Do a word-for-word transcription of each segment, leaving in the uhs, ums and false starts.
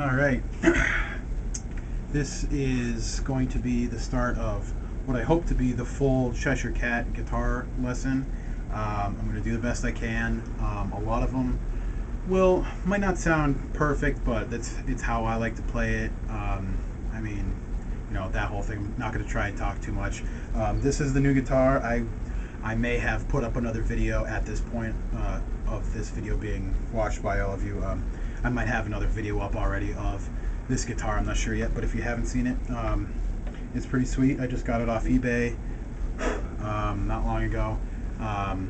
Alright, this is going to be the start of what I hope to be the full Cheshire Cat guitar lesson. Um, I'm going to do the best I can. Um, a lot of them will, might not sound perfect, but that's it's how I like to play it. Um, I mean, you know, that whole thing, I'm not going to try and talk too much. Um, this is the new guitar. I, I may have put up another video at this point uh, of this video being watched by all of you. Um, I might have another video up already of this guitar, I'm not sure yet, but if you haven't seen it, um, it's pretty sweet. I just got it off eBay um, not long ago, um,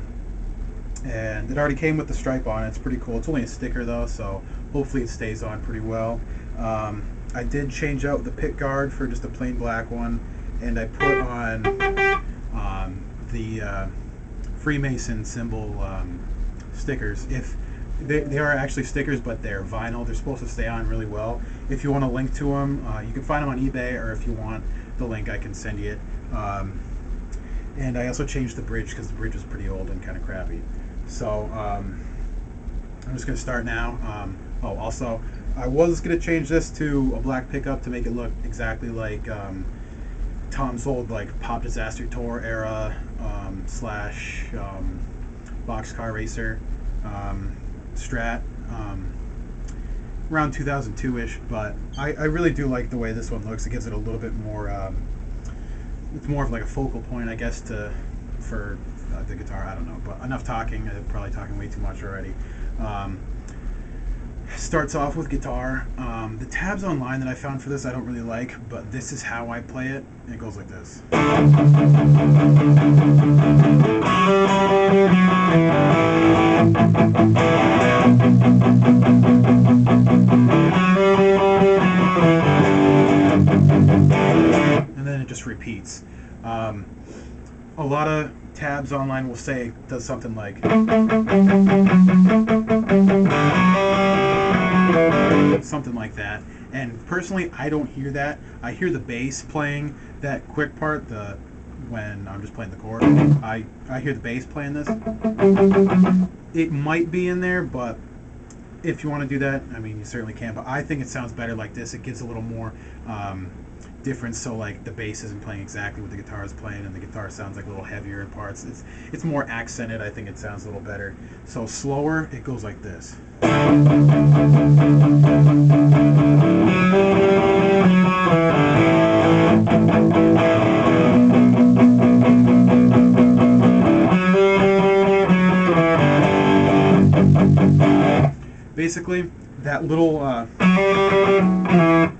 and it already came with the stripe on it. It's pretty cool. It's only a sticker though, so hopefully it stays on pretty well. Um, I did change out the pick guard for just a plain black one, and I put on um, the uh, Freemason symbol um, stickers. If They, they are actually stickers, but they're vinyl. They're supposed to stay on really well. If you want a link to them, uh, you can find them on eBay, or if you want the link, I can send you it. Um, and I also changed the bridge because the bridge was pretty old and kind of crappy. So um, I'm just going to start now. Um, oh, also, I was going to change this to a black pickup to make it look exactly like um, Tom's old like Pop Disaster Tour era um, slash um, Boxcar Racer. Um, Strat um, around two thousand two-ish, but I, I really do like the way this one looks. It gives it a little bit more um, it's more of like a focal point, I guess, to for uh, the guitar. I don't know, but enough talking. I'm probably talking way too much already. Um, starts off with guitar. Um, the tabs online that I found for this I don't really like, but this is how I play it. It goes like this. And then it just repeats. Um, a lot of tabs online will say it does something like something like that, and personally I don't hear that. I hear the bass playing that quick part, the when I'm just playing the chord. I, I hear the bass playing this. It might be in there, but if you want to do that, I mean, you certainly can, but I think it sounds better like this. It gives a little more um, difference, so like the bass isn't playing exactly what the guitar is playing, and the guitar sounds like a little heavier in parts. It's, it's more accented. I think it sounds a little better. So slower, it goes like this. Basically, that little, uh,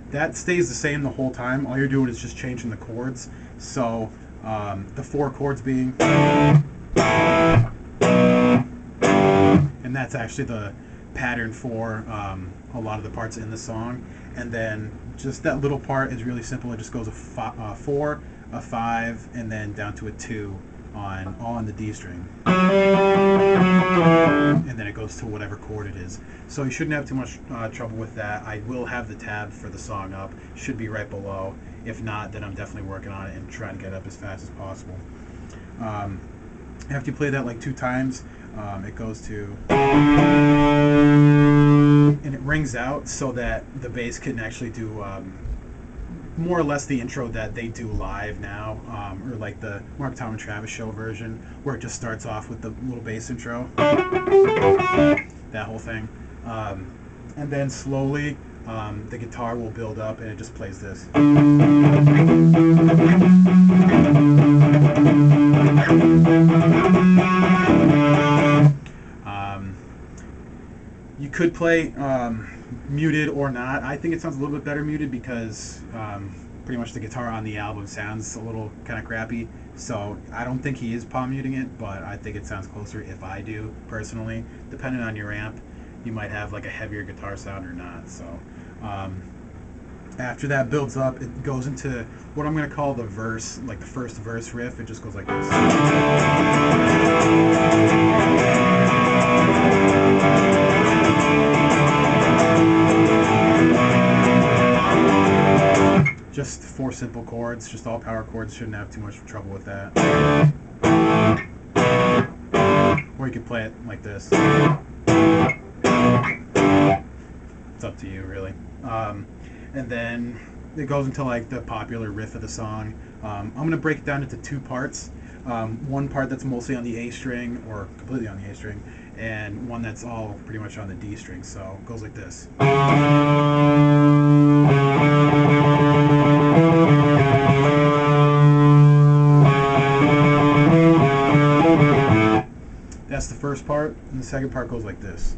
that stays the same the whole time. All you're doing is just changing the chords. So, um, the four chords being, and that's actually the pattern for um, a lot of the parts in the song. And then just that little part is really simple. It just goes a fi uh, four, a five, and then down to a two on all on the D string. And then it goes to whatever chord it is. So you shouldn't have too much uh, trouble with that. I will have the tab for the song up. Should be right below. If not, then I'm definitely working on it and trying to get it up as fast as possible. Um, after you play that like two times, um, it goes to... And it rings out so that the bass can actually do... Um, more or less the intro that they do live now, um, or like the Mark Tom and Travis Show version, where it just starts off with the little bass intro, that whole thing, um, and then slowly um, the guitar will build up and it just plays this. Um, you could play um, muted or not. I think it sounds a little bit better muted because um, pretty much the guitar on the album sounds a little kind of crappy, so I don't think he is palm muting it, but I think it sounds closer if I do, personally. Depending on your amp, you might have like a heavier guitar sound or not. So um, after that builds up, it goes into what I'm going to call the verse, like the first verse riff. It just goes like this. Just four simple chords, just all power chords. Shouldn't have too much trouble with that. Or you could play it like this. it's up to you, really. Um, and then it goes into like the popular riff of the song. Um, I'm gonna break it down into two parts. Um, one part that's mostly on the A string or completely on the A string, and one that's all pretty much on the D string. So it goes like this. That's the first part, and the second part goes like this.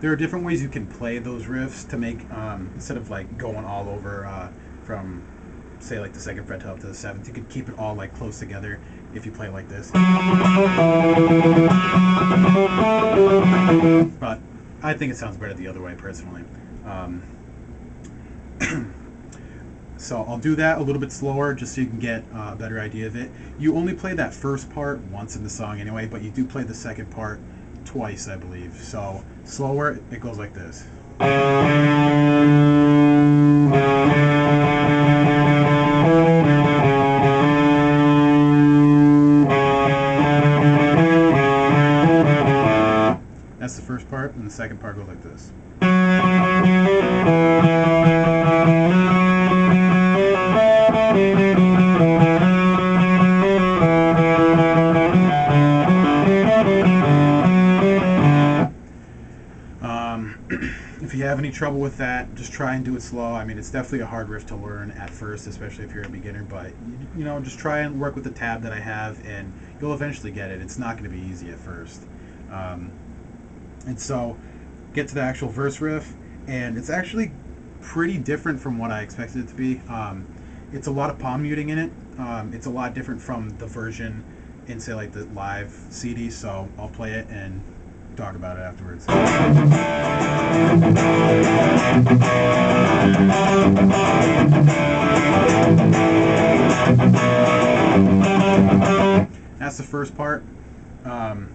There are different ways you can play those riffs to make, um, instead of like going all over uh, from, say, like the second fret up to the seventh, you could keep it all like close together if you play like this. But I think it sounds better the other way, personally. Um, so I'll do that a little bit slower, just so you can get uh, a better idea of it. You only play that first part once in the song anyway, but you do play the second part twice, I believe. So slower, it goes like this. That's the first part, and the second part goes like this. Um, if you have any trouble with that, just try and do it slow. I mean, it's definitely a hard riff to learn at first, especially if you're a beginner, but you know, just try and work with the tab that I have, and you'll eventually get it. It's not going to be easy at first. Um, And so, get to the actual verse riff, and it's actually pretty different from what I expected it to be. Um, it's a lot of palm muting in it. Um, it's a lot different from the version in, say, like the live C D, so I'll play it and talk about it afterwards. That's the first part. Um,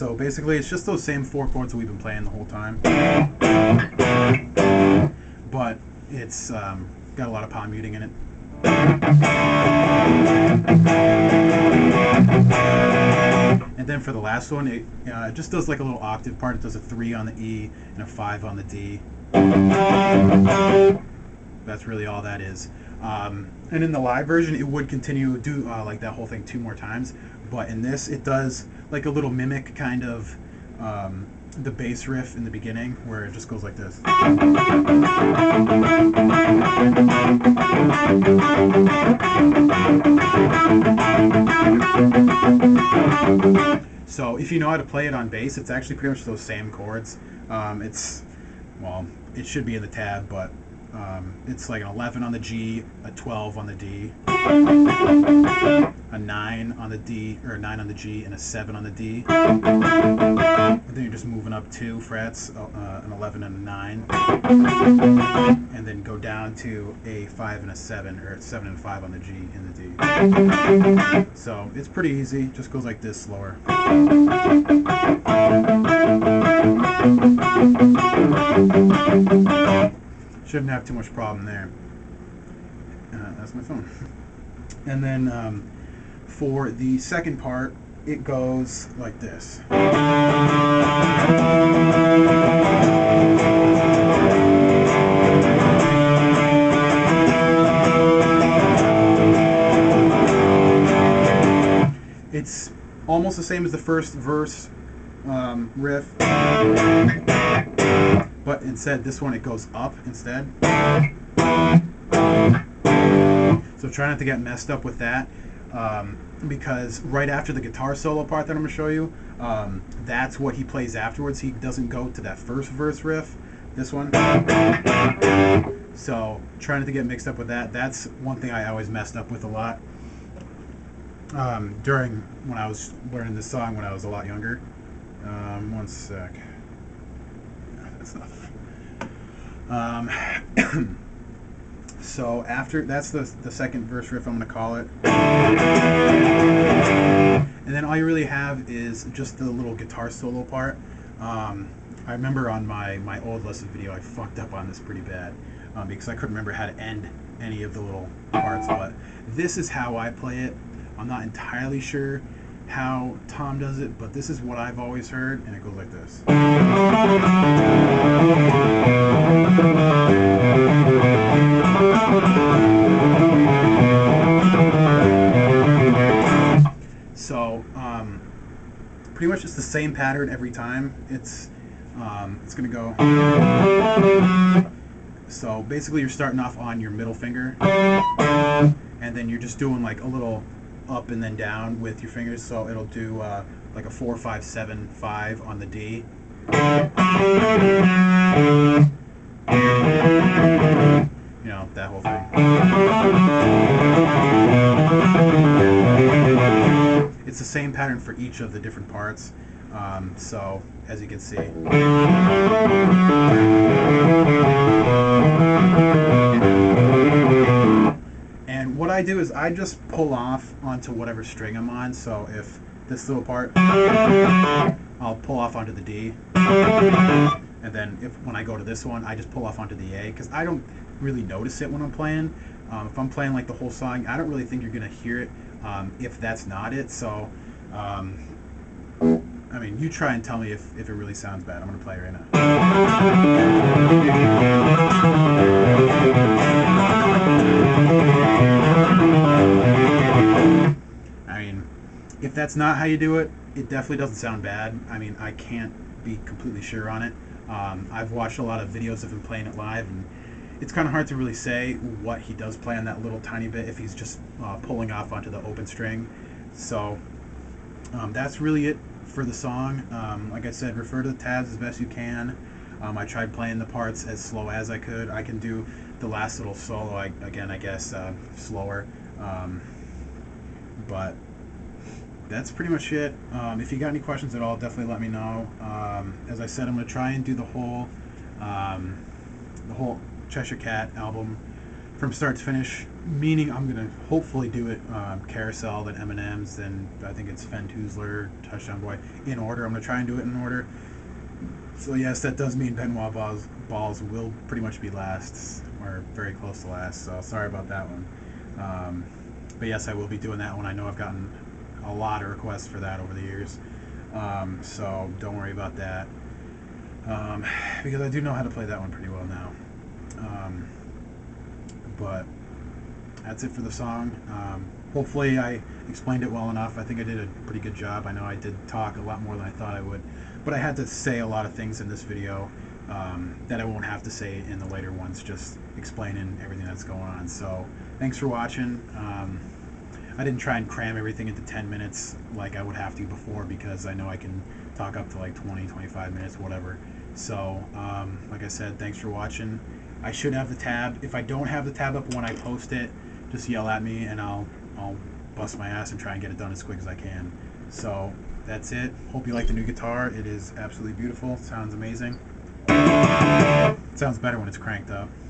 So basically, it's just those same four chords that we've been playing the whole time, but it's um, got a lot of palm muting in it. And then for the last one, it uh, just does like a little octave part. It does a three on the E and a five on the D. That's really all that is. Um, and in the live version, it would continue do uh, like that whole thing two more times. But in this, it does like a little mimic kind of um, the bass riff in the beginning, where it just goes like this. So if you know how to play it on bass, it's actually pretty much those same chords. Um, it's, well, it should be in the tab, but um, it's like an eleven on the G, a twelve on the D, a nine on the D, or a nine on the G, and a seven on the D. And then you're just moving up two frets, uh, an eleven and a nine, and then go down to a five and a seven, or a seven and a five on the G and the D. So it's pretty easy, just goes like this slower. Shouldn't have too much problem there. Uh, that's my phone. And then um, for the second part, it goes like this. It's almost the same as the first verse um, riff. But instead, this one, it goes up instead. So try not to get messed up with that, um, because right after the guitar solo part that I'm going to show you, um, that's what he plays afterwards. He doesn't go to that first verse riff, this one. So try not to get mixed up with that. That's one thing I always messed up with a lot um, during when I was learning this song when I was a lot younger. Um, one sec. Stuff. Um, so after, that's the, the second verse riff, I'm going to call it. And then all you really have is just the little guitar solo part. Um, I remember on my, my old lesson video, I fucked up on this pretty bad um, because I couldn't remember how to end any of the little parts, but this is how I play it. I'm not entirely sure how Tom does it, but this is what I've always heard, and it goes like this. So, um, pretty much it's the same pattern every time. It's, um, it's gonna go. So basically you're starting off on your middle finger, and then you're just doing like a little up and then down with your fingers, so it'll do uh, like a four, five, seven, five on the D. You know, that whole thing. It's the same pattern for each of the different parts, um, so as you can see. And what I do is I just pull off onto whatever string I'm on. So if this little part, I'll pull off onto the D. And then if when I go to this one, I just pull off onto the A, because I don't really notice it when I'm playing. Um, if I'm playing like the whole song, I don't really think you're going to hear it um, if that's not it. So, um, I mean, you try and tell me if, if it really sounds bad. I'm going to play right now. I mean, if that's not how you do it, it definitely doesn't sound bad. I mean, I can't be completely sure on it. Um, I've watched a lot of videos of him playing it live, and it's kind of hard to really say what he does play on that little tiny bit if he's just uh, pulling off onto the open string. So um, that's really it for the song. Um, like I said, refer to the tabs as best you can. Um, I tried playing the parts as slow as I could. I can do the last little solo, I, again, I guess, uh, slower. Um, but that's pretty much it. Um, if you got any questions at all, definitely let me know. Um, as I said, I'm going to try and do the whole, um, the whole Cheshire Cat album from start to finish, meaning I'm going to hopefully do it um, Carousel, then M and M's, then I think it's Fentuzler, Touchdown Boy, in order. I'm going to try and do it in order. So yes, that does mean Benoit Balls, Balls will pretty much be last, or very close to last, so sorry about that one. Um, but yes, I will be doing that one. I know I've gotten a lot of requests for that over the years, um, so don't worry about that, um, because I do know how to play that one pretty well now. Um, but that's it for the song. Um, hopefully I explained it well enough. I think I did a pretty good job. I know I did talk a lot more than I thought I would, but I had to say a lot of things in this video um, that I won't have to say in the later ones, just explaining everything that's going on. So thanks for watching. Um, I didn't try and cram everything into ten minutes like I would have to before, because I know I can talk up to like twenty, twenty-five minutes, whatever. So um, like I said, thanks for watching. I should have the tab. If I don't have the tab up when I post it, just yell at me and I'll, I'll bust my ass and try and get it done as quick as I can. So that's it. Hope you like the new guitar. It is absolutely beautiful. Sounds amazing. It sounds better when it's cranked up.